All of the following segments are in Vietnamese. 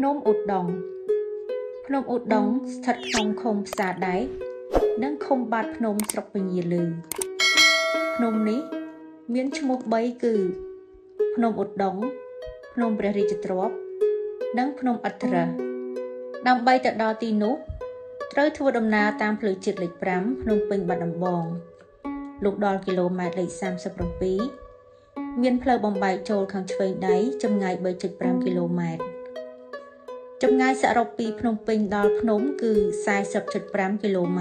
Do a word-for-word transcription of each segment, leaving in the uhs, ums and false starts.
Phnom Oudong. Phnom Oudong thật không không xa đáy, nâng không bạt Phnom sọc bình yên lương. Phnom ní, miễn chung một bấy cử. Phnom Oudong, Phnom Brerichitrop, nâng Phnom Atra. Đăng bay tận đo tì núp, trời thua đầm na tam phử trịt lịch bám Phnom Penh bạt đầm bòng. Lúc đo km lịch sam sập đồng bí. Miền phơi bồng bài trồi khang chơi đáy trong ngày bảy chục năm km. Trong ngày sẽ rộng pi Phnom Penh đo Phnom cứ sai sập chục năm km.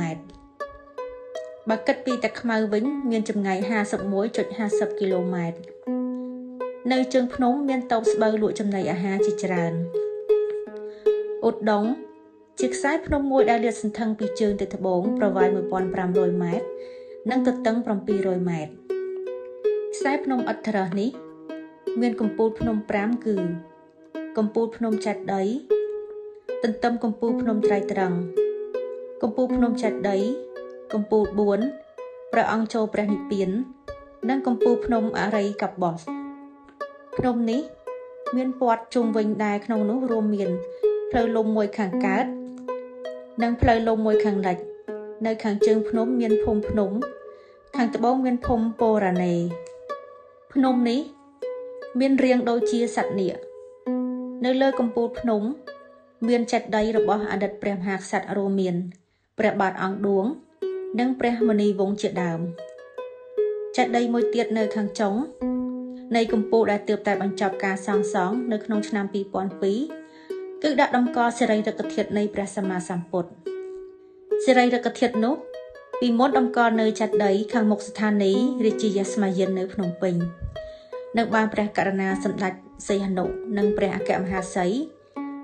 Bà cất pi tạc mau vĩnh miền trong ngày hà sập muối chục hà sập km. Nơi trường Phnom miền tàu bơi lội trong ngày ở hà chỉ tràn. Út đóng chiếc sái Phnom muối đã liệt sân thăng pi trường từ thập bốn vào vài một con pram lôi mát, nâng từ tấn pram pi rồi mát. Sai Phnom Atra ní, nguyên công phu Phnom Pram cừ, công phu Phnom chặt đấy, tận tâm công phu Phnom Trai Trăng, công phu Phnom chặt đấy, công phu bốn, Pra Ang Châu Pra Nị Biến, nâng công phu Phnom Aray Cặp Bọt. Phnom ní, nguyên quạt trung vinh đài Phnom Nú Rô Miền, phơi lông môi khẳng cát, nâng phơi lông môi khẳng lạch, nơi khẳng trương Phnom miền Phnom Phnom, khẳng tập bóng miền Phnom Pora này. Phnom ní, miền riêng đôi chia sạch nịa. Nơi lơ công phu Phnom, miền chạch đầy rồi bỏ hạ đặt bèm hạc sạch ở rô miền, bèm bạt áng đuống, nâng bèm mân y vốn triệt đàm. Chạch đầy môi tiết nơi kháng trống, nơi công phu đã tượp tại bằng chọc ca sáng sóng nơi khăn năm pi bọn phí, cực đã đông co xe rây ra cực thiệt nơi bèm xa mà xàm bột. Xe rây ra cực thiệt nốt, vì mốt đông co nơi chạch đầy kháng mục sát ní rì chì giá xa mà dân nơi Phnom Penh. Nâng ban Prea Karana xâm đạch xây Hà Nội nâng Prea Kẹm Hà Sấy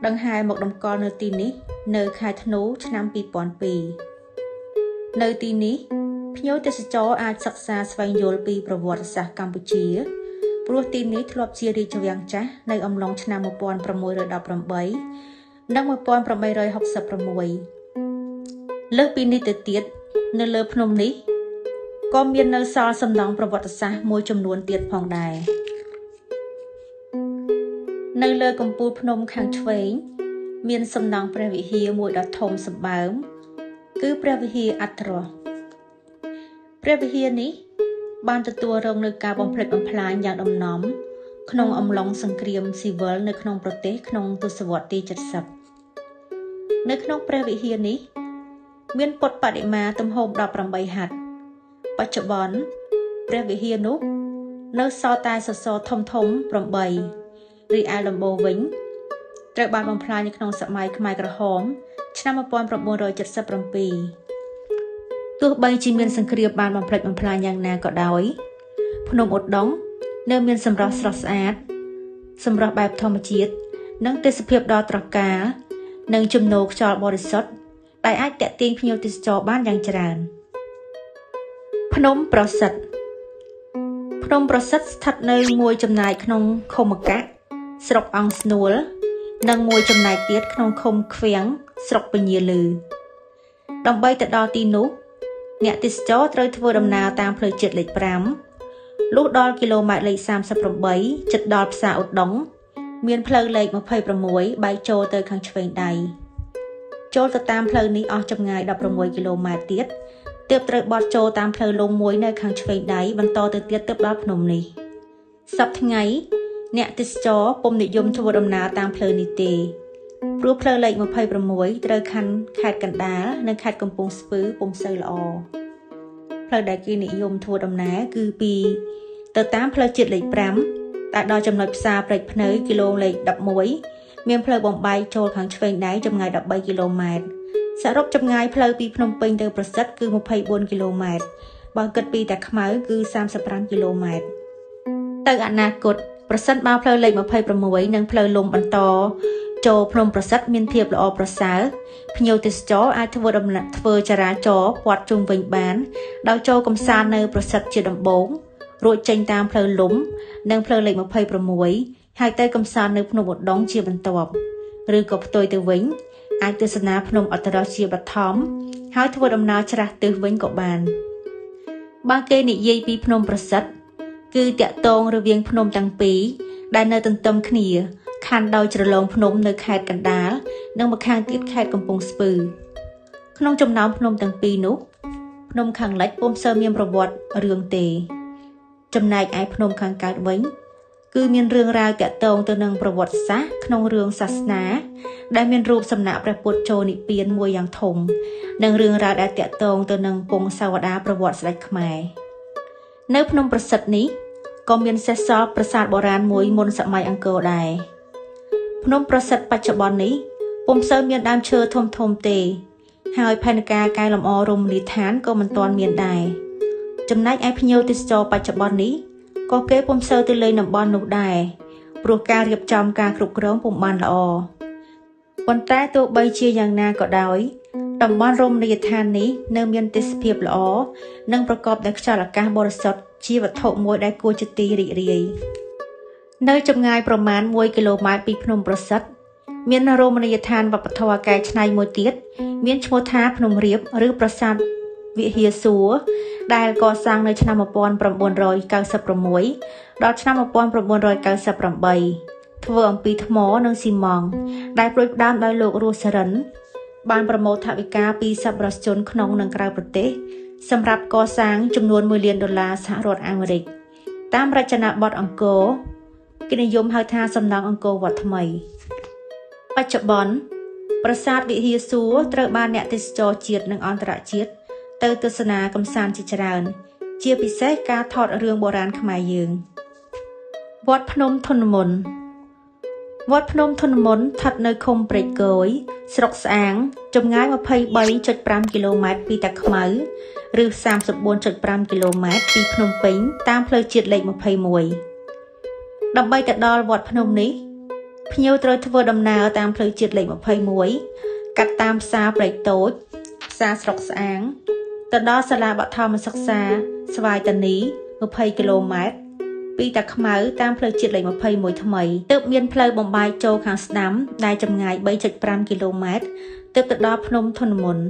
đăng hai một đồng con nơi tin ní nơi khai thân nấu cho năm bị bọn bì. Nơi tin ní, nhớ tới chó ai sạc xa xoay nhôl bì bảo vọt xa Campuchia. Bố tin ní thu lọc chia đi cho vàng trá nơi ông lòng cho năm một bọn bảo môi rồi đọc bảo bấy nâng một bọn bảo mây rồi học sập bảo môi. Lớp bì ní tự tiết nơi lớp Phnom ní có miền nơi so xâm đóng bảo vật xa môi trầm nuôn tiệt phòng đài. Nơi lơ công phu Phnom khang chuối, miền xâm đóng Prea Vị Hia môi đọt thôm sầm bám, cứ Prea Vị Hia Atra. Prea Vị Hia ní, ban từ tua rồng nơi cao bom phật bom phá nhàng đầm nóm, khôn ông long sừng kiềm si vỡ nơi khôn protest khôn tu sửa ti chật sập. Nơi khôn Prea Vị Hia ní, miền bột bả đệ ma tâm hồn đọt rầm bay hạt. Bà chợ bón, Prea Vị Hia núp, nơi so tai sờ so thông thống bầm bầy, rì ai lầm bồ vĩnh, trời ban bầm phai như con sập mai khmai gà hóm, năm một pon bầm bồ rồi chật sập bầm pì. Tuộc bay chim miên sừng kêu ban bầm phai bầm phai nhàng na cọ đói, Phnom Oudong, nơi miên sầm rọ sọt sạt, sầm rọ bẹp thom chiết, nâng tê sập hiệp đo trọc cá, nâng chum nô cho bò sốt, đại ai tẹt tiên phi nhiêu tê cho ban nhàng tràn. Phnom Prasat Phnom Prasat thật nơi môi chầm nại không không mặc cát, sọc ong snuol, nâng môi chầm nại tiết không không khuyáng, sọc bình nhiệt lử. Đồng bay tận đo tin nút, nhẹ tít chó trời thua đầm nào tam phơi trượt lệch bám. Lúc đo km lệch sam sập rộng bấy, chật đo xa ột đóng, miền phơi lệch một phơi bầm muối, bay trôi tới khang chuyền đầy. Trôi từ tam phơi ní ở chầm ngày đập bầm muối km tiết. Tiếp trời bọt trô tam phơi lông muối nơi kháng chơi đáy vẫn to từ tiết tiếp đáp nồng này. Sắp tháng ấy, nẹ tít chó bông nội dung cho vô đồng ná tam phơi nị tê. Rút phơi lệnh một phơi bầm muối trời khăn khát cắn đá nơi khát cầm bông spứ bông sơ lọ. Phơi đáy kia nội dung cho vô đồng ná cư bì. Tờ tám phơi triệt lệch bám, tại đo chầm nộp xa phơi nơi km lệch đập muối. Miền phơi bóng bay trô kháng chơi đáy trong ngày đập bay km. Sẽ rốc trong ngày phơi bị Phnom Penh từ Prasat cứ một phẩy bốn km, bằng cất bị tại Khmer cứ ba mươi lăm km. Từ anh nà cột Prasat bao phơi lệch một phẩy sáu nâng phơi lùm bắn to, cho Phnom Prasat miền thiệp là Prasat. Nhiều tiết chó ai thưa đầm nặng thưa chả ra chó quạt trung vịnh bán, đào cho công sa nơi Prasat chia đầm bốn, rồi tranh tam phơi lùm nâng phơi lệch một phẩy sáu, hai tay công sa nơi Phnom Oudong chia bắn to, rư cọp tôi từ vĩnh. Ai tư sân áp nông ở tờ chia bạc thóm, hỏi thua đồng nào trả tư vấn cậu bàn. Ba kê nị dây bí Phnom Prasat, cư tẹa tôn rồi viên Phnom Tăng Pí, đài nơi tân tâm khỉ, khăn đau trở lông Phnom nơi khai cảnh đá, nâng một khang tiết khai cầm bông spư. Phnom trong nóng Phnom tầng pi núp, Phnom khang lách ôm sơ miêm robot ở đường tề. Trong này ai Phnom khang cát bánh, cứ miên rương rao tẹt tông từ nâng robot sát, Phnom rương sát ná, đại miên rụp sầm nạp ra bột trôi nị piên mùi giang thùng, nâng rương rao đã tẹt tông từ nâng bông sao đá robot sát mài. Nếu Phnom bật sật ní, có miên xét so bật sát bỏ ran mùi môn sạm mai ăn cờ đài. Phnom bật sật bạch chợ bòn ní, ôm sơ miên đam chơ thôm thôm tề. Hai panca cai làm o rung lý thán có mình toàn miền đài. Chấm nách ai phi nhô tít cho bạch chập bon ní. Có kế bom sơ tư lây nằm bon nục đài. Bùa ca gặp chom ca khục rống bụng bàn là o. Quan trái tụ bay chia giang na cọ đói. Đầm bon rung lý thán ní nơ miền tít phiệp là o. Nângประกอบ đặc trò là ca bò sọt chia vật thụ môi đai cua chữ ti rị rị. Nơi chấm ngayប្រមាណmột ki lô métពីភ្នំប្រសិទ្ធ miền Rome này than và bắt thua cái này một tiết miền Chua Tha Phnom Riep, rư Prasad Vị Hia Súa, đài có sang nơi năm một pon bầm bồn rồi cao sập bầm muối, đó năm một pon bầm bồn rồi cao sập bầm bầy, thưa ông Pi Thmo nương xi măng, đài Proi Đam đài lục Rusaran, ban bầm mồ tháp Vika Pi sập bờ sông Khong nương Krau Prate, sầm rạp có sang chấm nuôn mười triệu đô la xã Rốt Amerik, tam Rachana Bot Angko, kinh nghiệm dùng hai tha sầm nang Angko và Thmei. Bạch chợ bón, Prasad Vị Hia Súa trở ban nhẹ tết cho triệt nâng on tọa triệt, từ từ sana cầm san chỉ tràn, chia bị xét ca thọt rương bò rán khmai dường. Wat Phnom Thon Mon, Wat Phnom Thon Mon thật nơi không bệt cối, sọc sáng, trồng ngái mà phay bay chật pram km pi tạc khmai, rư sam sập buôn chật pram km pi Phnom Penh tam phơi triệt lệnh mà phay mùi. Đầm bay tạt đo Wat Phnom ní. Nhiều trời thưa đầm nào tam phơi triệt lệnh một phơi muối, cắt tam xa bảy tối, xa sọc sáng. Từ đó xa là bọt thò mà sọc xa, xoay tần ní một phơi km. Pi tạc khmai tam phơi triệt lệnh một phơi muối thầm. Từ miền phơi bồng bay châu kháng sắm, đai trầm ngài bảy chật pram km. Từ từ đó Phnom Thon Mon.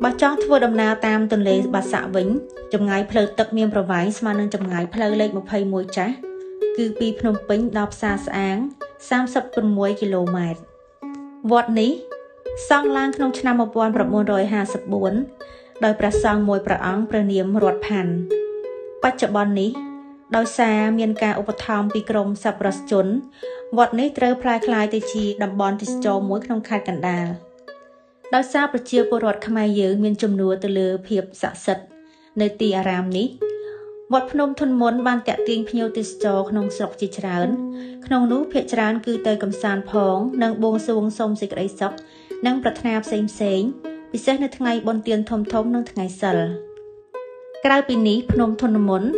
Bọt chót thưa đầm nào tam tần lệ bọt xạ vĩnh, trầm ngài phơi tập miền bờ vải, mà nên trầm ngài phơi lệnh một phơi muối trái. Cứ Pi Phnom Penh đạp xa sáng. ba mươi mốt ki lô mét វត្តនេះសង់ឡើងក្នុងឆ្នាំ một nghìn chín trăm năm mươi bốn ដោយព្រះសង្ឃមួយព្រះអង្គព្រះនាមរតផាន់បច្ចុប្បន្ននេះដោយសារមានការឧបត្ថម្ភពីក្រមសប្បុរសជនវត្តនេះត្រូវប្រែក្លាយទៅជាតំបន់ទេសចរណ៍មួយក្នុងខេត្តកណ្ដាលដោយសារប្រជាពលរដ្ឋខ្មែរយើងមានចំនួនទៅលើភាពស័ក្តិសិទ្ធិនៅទីអារាមនេះ Wat Phnom Thon Mon ban tẹt tiền phiêu tít cho khong sọc chỉ tràn, khong nú phiệt tràn cứ tới cầm sàn phong, nâng buông xuống sông xịt đầy sọc, nâng bật nạp xem xem, bị xét nơi ngày bon tiền thom thom nâng ngày sờ. Cái pin ní Phnom Thon Mon,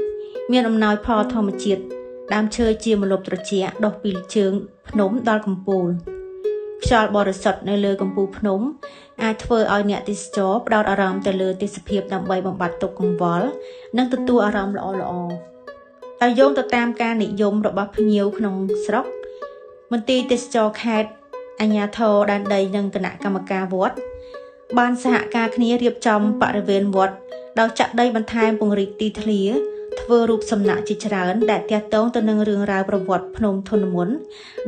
miền âm nói pò thom triệt, đam chơi chia một lộp trò chĩa độc pin trường Phnom đo cầm pù, cho bò rớt sọt nơi lơ cầm pù Phnom, ai thưa ai nhẹ tít cho, đo ở rầm tới lơ tít sập hiệp nằm bay bằng bát tục cùng vó. នឹងទទួលអារម្មណ៍ល្អៗហើយយោងទៅតាមការនិយមរបស់ភ្ញៀវក្នុងស្រុកមន្ទីរទេសចរខេត្តអាជ្ញាធរដែនដីនិងគណៈកម្មការវត្តបានសហការគ្នារៀបចំបរិវេណវត្តដោយចាក់ដីបន្ថែមពង្រីកទីធ្លាធ្វើរូបសំណាកជាច្រើនដែលទាក់ទងទៅនឹងរឿងរ៉ាវប្រវត្តិភ្នំធនមន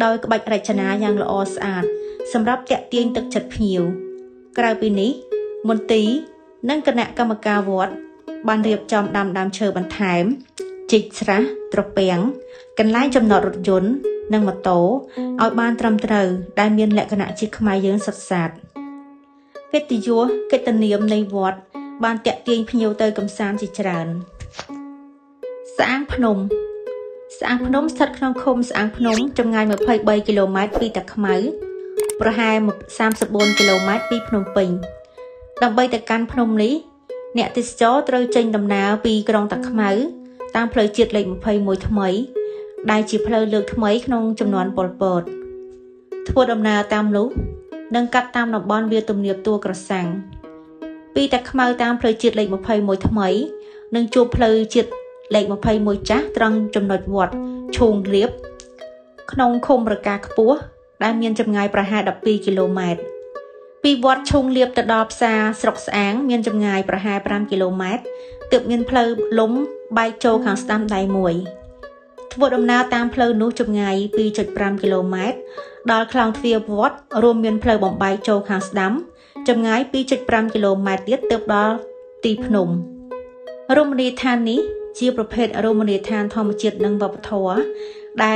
ដោយក្បាច់រចនាយ៉ាងល្អស្អាតសម្រាប់តាក់ទាញទឹកចិត្តភ្ញៀវក្រៅពីនេះ មន្ទីរនឹងគណៈកម្មការវត្តបានរៀបចំដំដាំដើមឈើបន្ថែមជីកស្រះត្រពាំងកន្លែងចំណតរថយន្តនិងម៉ូតូឲ្យបានត្រឹមត្រូវដែលមានលក្ខណៈជាខ្មៅយើងសិតសាតពេលទីយួរកិច្ចធានាមនៃវត្តបានតាក់ទាញភ្ញៀវទៅកំសាន្តជាច្រើនសាងភ្នំសាងភ្នំស្ថិតក្នុងឃុំសាងភ្នំចម្ងាយ អ្នកទេសចរត្រូវចេញដំណើរពីក្រុងតាខ្មៅតាមផ្លូវជាតិលេខ hai mươi mộtថ្មី ដែលជាផ្លូវលើកថ្មីក្នុងចំនួនប៉ុលពតធ្វើដំណើរតាមនោះនិងកាត់តាមតំបន់វាលទំនាបទួលក្រសាំងពីតាខ្មៅតាមផ្លូវជាតិលេខ hai mươi mộtថ្មី នឹងជួបផ្លូវជាតិលេខ hai mươi một ចាស់ត្រង់ចំណុចវត្តឈូងលៀបក្នុងឃុំរកាខ្ពស់ដែលមានចម្ងាយប្រហែល mười ki lô mét ពីវត្តឈូងលៀបទៅដល់ផ្សារស្រុកស្អាងមានចម្ងាយប្រហែល năm ki lô mét ទើបមានផ្លូវលំបែកចូលខាងស្ដាំដៃមួយ Thua đồng nào tam phơi nấu chụp ngày hai phẩy năm ki lô mét, đòi khlang phia vót rôm miên phơi bỏng bay châu khang đám, chụp ngày hai phẩy năm ki lô mét tiếp tiếp đó tì phnom. Romani than ní chiaប្រភេទ Romani than ធម្មជាតិនិងវប្បធម៌ដែ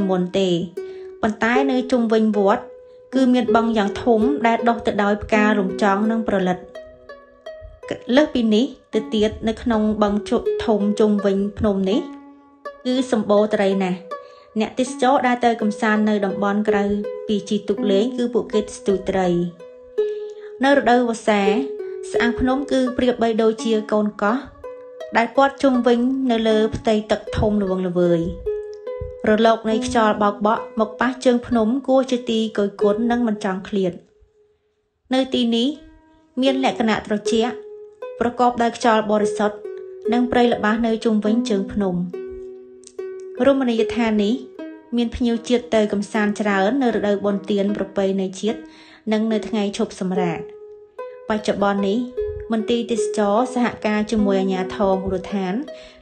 ល Còn tại nơi trung vinh vọt, cứ miệt bằng dạng thốn đã đọc tự đói ca rung tróng nâng bờ lật. Lớp bình ní, tự tiết nơi nông bằng thốn trung vinh phnom ní. Cứ xâm bố tự đây nè, nẹ tích chó đã tới cầm san nơi đồng bọn cầu vì chỉ tục lấy cứ bộ kết tự đây. Nơi rực đôi vào xá, sáng phnom cứ biệt bay đôi chia con có. Đại quát trung vinh nơi lơ tây tật thôn lưu vâng lưu vời. Rồi lộc này cho bọc bọ một bát chương phnom cua chơi ti cối cuốn nâng bàn tròn liền. Nơi ti ní miên lệ cạn trò chĩa,ประกอบ ដោយ ខ្យល់ បរិសុទ្ធ និង ព្រៃល្បាស់ នៅ ជុំវិញ ជើង ភ្នំ រមណីយដ្ឋាន នេះ មាន ភ្ញៀវ ជាតិ ទៅ កំសាន្ត ច្រើន នៅ រដូវ បុណ្យ ទាន ប្រពៃណី ជាតិ និង នៅ ថ្ងៃ ឈប់ សម្រាក បច្ចុប្បន្ន នេះ មន្ទីរ ទេសចរណ៍ សហការ ជាមួយ អាជ្ញាធរ មូលដ្ឋាន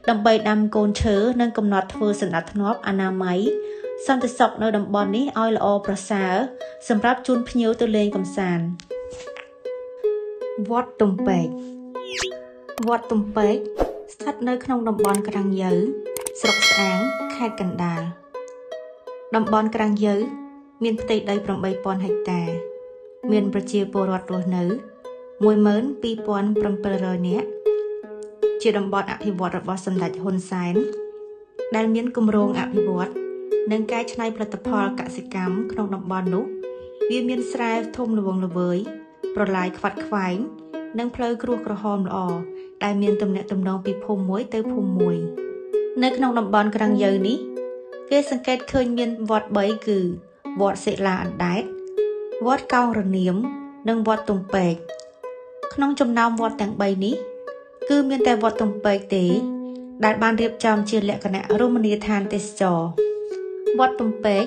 ដើម្បី ដាំ កូន ឈើ និង កំណត់ ធ្វើ សណ្ដាប់ ធ្នាប់ អនាម័យ សន្តិសុខ នៅ តំបន់ នេះ ឲ្យ ល្អ ប្រសើរ សម្រាប់ ជូន ភ្ញៀវ ទៅ លេង កំសាន្ត វត្ត ទំពេក វត្ត ទំពេក ស្ថិត នៅ ក្នុង តំបន់ ក្រាំង យើ ស្រុក ស្អាង ខេត្ត កណ្ដាល តំបន់ ក្រាំង យើ មាន ផ្ទៃ ដី eight thousand ហិកតា មាន ប្រជា ពលរដ្ឋ រស់ នៅ one million two thousand seven hundred នាក់ ជា តំបន់ អភិវឌ្ឍ របស់ សម្ដេច ហ៊ុន សែន ដែល មាន គម្រោង អភិវឌ្ឍ និង កែច្នៃ ផលិតផល កសិកម្ម ក្នុង តំបន់ នោះ វា មាន ស្រែ ធំ ល្វឹង ល្វើយ ប្រឡាយ ខ្វាត់ ខ្វែង និង ផ្លូវ គ្រួស ក្រហម ល្អ ដែល មាន ទំនាក់ទំនង ពី ភូមិ មួយ ទៅ ភូមិ មួយ នៅ ក្នុង តំបន់ ក្រាំង យើ នេះ គេ សង្កេត ឃើញ មាន វត្ត three គឺ វត្ត សិលា អណ្ដែត វត្ត កោង រនាម និង វត្ត ទំពេក ក្នុង ចំណោម វត្ត ទាំង three នេះ គឺ មាន តែ វត្ត ទំពេក ទេ ដែល បាន រៀបចំ ជា លក្ខណៈ រមណីយដ្ឋាន ទេសចរណ៍ វត្ត ទំពេក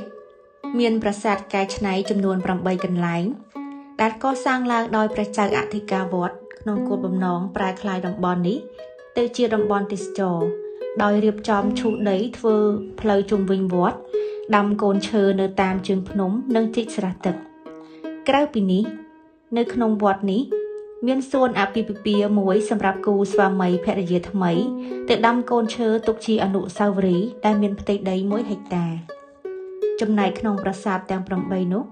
មាន ប្រាសាទ កែច្នៃ ចំនួន eight កន្លែង ដែល កសាង ឡើង ដោយ ព្រះចៅ អធិការ វត្ត ក្នុង គោល បំណង ប្រែ ក្លាយ តំបន់ នេះ ទៅ ជា តំបន់ ទេសចរណ៍ ដោយ រៀបចំ ឈូស ដី ធ្វើ ផ្លូវ ជុំវិញ វត្ត ដាំ កូន ឈើ នៅ តាម ជើង ភ្នំ និង ជីក ស្រះ ទឹក ក្រៅ ពី នេះ នៅ ក្នុង វត្ត នេះ មាន សួន អាពាហ៍ពិពាហ៍ មួយ សម្រាប់ គូ ស្វាមី ភរិយា ថ្មី ទៅ ដាំ កូន ឈើ ទុក ជា អនុស្សាវរីយ៍ ដែល មាន ផ្ទៃ ដី one ហិកតា ចំណែក ក្នុង ប្រាសាទ ទាំង eight នោះ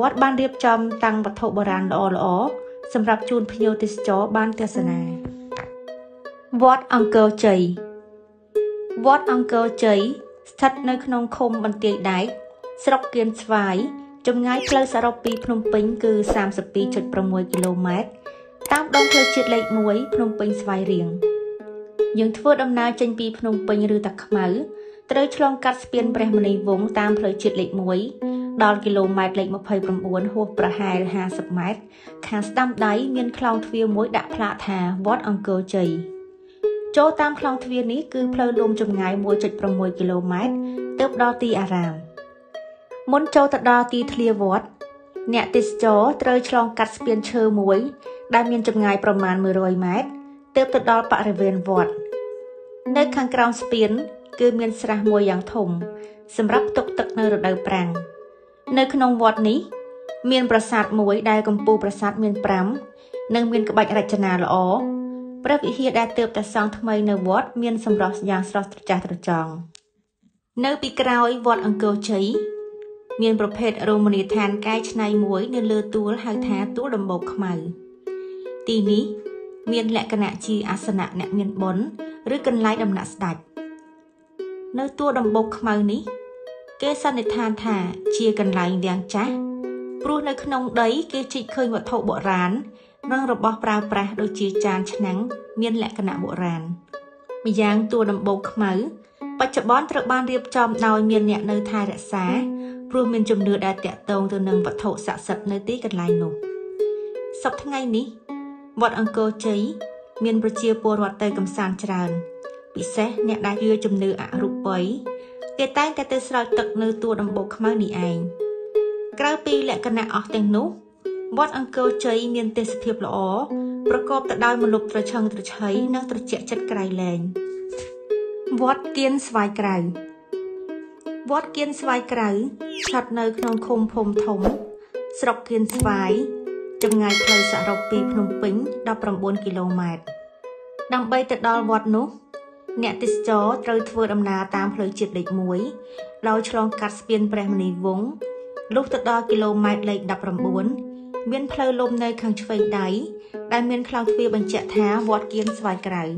វត្ត បាន រៀបចំ តាំង វត្ថុ បុរាណ ល្អ ល្អ សម្រាប់ ជូន ភ្ញៀវ ទេសចរ បាន ទស្សនា វត្ត អង្គរជ័យ វត្ត អង្គរជ័យ ស្ថិត នៅ ក្នុង ឃុំ បន្ទាយ ដែក ស្រុក គៀន ស្វាយ ចម្ងាយ ផ្លូវ សរុប ពី ភ្នំពេញ គឺ thirty-two point six គីឡូម៉ែត្រ តាម ដង ផ្លូវ ជាតិ លេខ one ភ្នំពេញ ស្វាយរៀង យើង ធ្វើ ដំណើរ ចេញ ពី ភ្នំពេញ ឬ តា ខ្មៅ ត្រូវ ឆ្លង កាត់ ស្ពាន ព្រះមុនីវង្ស តាម ផ្លូវ ជាតិ លេខ one ដល់ គីឡូម៉ែត្រ លេខ twenty-nine ហួស ប្រហែល fifty ម៉ែត្រ ខាង ស្ដាំ ដៃ មាន ខ្លោង ទ្វារ មួយ ដាក់ ផ្លាក ថា វត្ត អង្គរជ័យ ចូល តាម ខ្លោង ទ្វារ នេះ គឺ ផ្លូវ លំ ចម្ងាយ one point six គីឡូម៉ែត្រ ទើប ដល់ ទី អារាម មុន ចូល ទៅ ដល់ ទី ធ្លា វត្ត អ្នក ទេសចរ ត្រូវ ឆ្លង កាត់ ស្ពាន ឈើ មួយ ដែល មាន ចម្ងាយ ប្រមាណ one hundred ម៉ែត្រ ទើប ទៅ ដល់ បរិវេណ វត្ត នៅ ខាង ក្រោម ស្ពាន គឺ មាន ស្រះ មួយ យ៉ាង ធំ សម្រាប់ ទុក ទឹក នៅ រដូវ ប្រាំង នៅ ក្នុង វត្ត នេះ មាន ប្រាសាទ មួយ ដែល កំពូល ប្រាសាទ មាន five និង មាន ក្បាច់ រចនា ល្អ ព្រះវិហារ ដែល ទើប តែ សង់ ថ្មី នៅ វត្ត មាន សម្រស់ យ៉ាង ស្រស់ត្រចះត្រចង់ នៅ ពី ក្រោយ វត្ត អង្គរជ័យ មាន ប្រភេទ Romani than កែច្នៃមួយ នៅ លើ ទួល ហៅ ថា ទួល ដំបូក ខ្មៅ ទី នេះ មាន លក្ខណៈ ជា អាសនៈ អ្នក មាន បុណ្យ ឬ កន្លែង ដំណាក់ ស្ដេច នៅ ទួល ដំបូក ខ្មៅ នេះ គេ សន្និដ្ឋាន ថា ជា កន្លែង វាំង ចាស់ ព្រោះ នៅ ក្នុង ដី គេ ជីក ឃើញ វត្ថុ បុរាណ និង របស់ ប្រើប្រាស់ ដូច ជា ចាន ឆ្នាំង មាន លក្ខណៈ បុរាណ ម្យ៉ាង ទួល ដំបូក ខ្មៅ បច្ចុប្បន្ន ត្រូវ បាន រៀបចំ ដោយ មាន អ្នក នៅ ថែ រក្សា ព្រោះ មាន ជំនឿ ដែល តាក់ទង ទៅ នឹង វត្ថុ ស័ក្តិសិទ្ធិ នៅ ទី កន្លែង នោះ សប្តាហ៍ ថ្ងៃ នេះ វត្ត អង្គរជ័យ មាន ប្រជា ពលរដ្ឋ ទៅ កំសាន្ត ច្រើន ពិសេស អ្នក ដែល ជឿ ជំនឿ អរូបី Để tay ta tới sợi tật nơi tua đồng bộ khám án đi ảnh. Các bạn lại cần nạ ọc tên nút. Wat Angkorchey miền tên sự thiệp lỗ. Bà cóp tại đôi một lục trở chân trở cháy nâng trở chạy chất cài lên. Vót kiên xoay cài. Vót kiên xoay cài. Chọt nơi nông khung phồm thống. Sọc kiên xoay. Chầm ngài thầy xã rộng bì Phnom Pính đọc rộng bốn ki lô mét. Đăng bây tại đôi vót nút. Nẹ tích chó trời thưa đâm nà tam lời triệt lệch muối. Đôi cho lòng cắt biên bè mì vốn. Lúc tại đôi km lệch đọc rộng bốn. Miền phơi lôm nơi khang chơi đáy, đại miền khang thuê bằng chạ thá vót kiên xoay cài.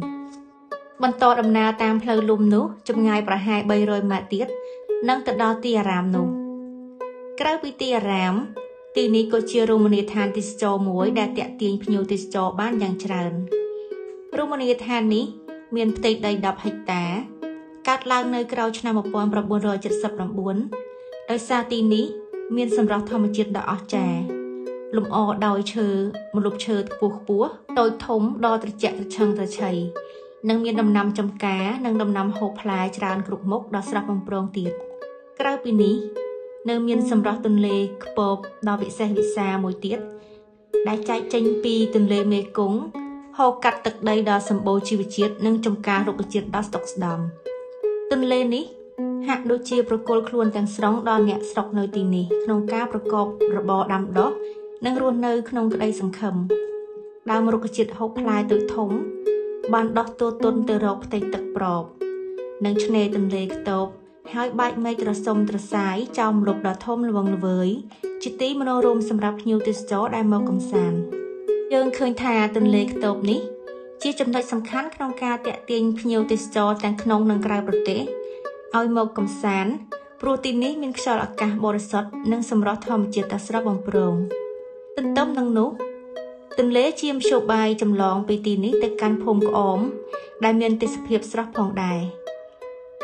Bần to đầm na tam phơi lôm nú, trong ngày bà hai bay rồi mà tiết, nâng tận đo tia rám nú. Các vị tia rám, tì ní có chia Romania than tis cho muối đã tẹt tiền nhiều tis cho bán giang tràn. Romania than ní miền tây đầy đập hạch tá, cát lang nơi cầu chna một bòn bờ bồn rồi chật sập đầm bún. Đời xa tì ní miền sầm rau thơm chiết đỏ trà. Lùm o đòi chờ một lục chờ buộc búa đôi thống đo từ chẹt từ chăng từ chảy nâng miên đầm nằm chấm cá nâng đầm nằm hộp lá tràn cục mốc đo sập bằng prong tiệt các rau pini nâng miên sầm rau tuần lê bột đo vị xe vị xa mùi tiết đá trái chanh pi tuần lê mê cúng hô cắt tật đây đo sầm bồ chi vị chiết nâng chấm cá lục vị chiết đo sọc đầm tuần lê ní hạt đôi chia procol khuôn càng sóng đo nhẹ sọc nơi tì ní nông cá procol bò đầm đó năng ruộng nơi không có đầy sầm khầm, đào một cái chiết hộp lai tự thống, bàn đọt tua tôn tự rộp tay tật bọp, năng chân nề từng lề tột, hai bãi mây tơ sông tơ sái trong lục đọt thôm lồng với, chỉ tí monorom sầm rạp nhiều tis chó đai màu cầm sàn, dương khơi thà từng lề tột ní, chia chấm đại sầm khán không ca tẹt tiền nhiều tis chó đang không năng cài bật té, oi màu cầm sàn, protein ní mình cho là cả bột sốt năng sầm rọt thầm chiết ta sấp bằng prong. Tình tâm năng nốt. Tình lễ chiêm sổ bài chầm lòng bị tì ní tới căn phồm của ốm. Đại miên tới sập hiệp sắp phòng đài.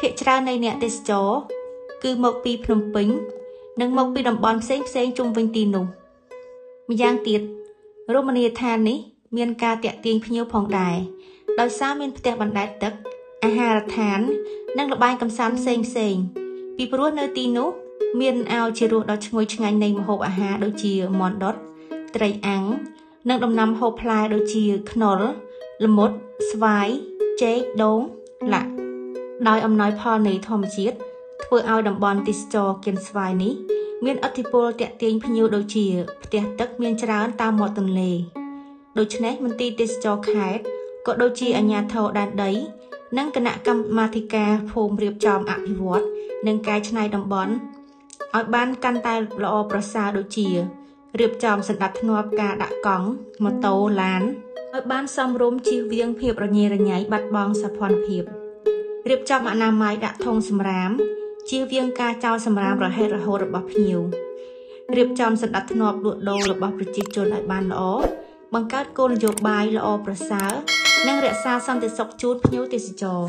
Phía trao này nẹ tới chó. Cứ mộc bì Phnom Penh. Nâng mộc bì đồng bọn xếng xếng chung vinh tì nụ. Mình giang tiệt. Romania than ní. Miên ca tẹt tiên phía nhiêu phòng đài. Đói xa miên tẹt bằng đại tật. À hà là thán. Nâng là bài cầm sán xếng xếng. Vì bố nơi tì nụ. Miên ao chì ruột đó ngồi chân anh này một hộp à hà đôi chìa mòn đốt. Trái áng, nâng đồng nằm hộp lại đôi chìa khổ, lâm mốt, xoái, chế, đốn, lạ. Đói ông nói phò này thòm chiết, thua ao đầm bọn tích cho kiên xoái ní. Miên ớt thịt bố tẹt tiên phía nhiêu đôi chìa, tẹt tất miên tráng ta mọt từng lề. Đôi chân ếch mình tích cho khát, có đôi chìa ở nhà thầu đàn đấy. Nâng cân nạ cầm mà thịt ca phồm riêng tròm ạ phí vọt, nâng cái chân này đầm bọn. Ở ban căn tay lọ bó xa đôi chìa. Rịp chòm sẵn đặt thân hợp cả đã cóng, một tàu lán. Ở ban xong rôm chi viêng phiệp rồi nhé rồi nháy bắt bóng sạp hoàn phiệp. Rịp chòm ạ nà máy đã thông xâm rám, chi viêng ca chào xâm rám rồi hết rồi hồ rồi bọc nhiều. Rịp chòm sẵn đặt thân hợp đuột đô rồi bọc rồi chi chôn ở ban lỗ. Bằng các côn dột bài lỗ bó xa, nâng rẽ xa xong thì sọc chút nhú thì xì trò.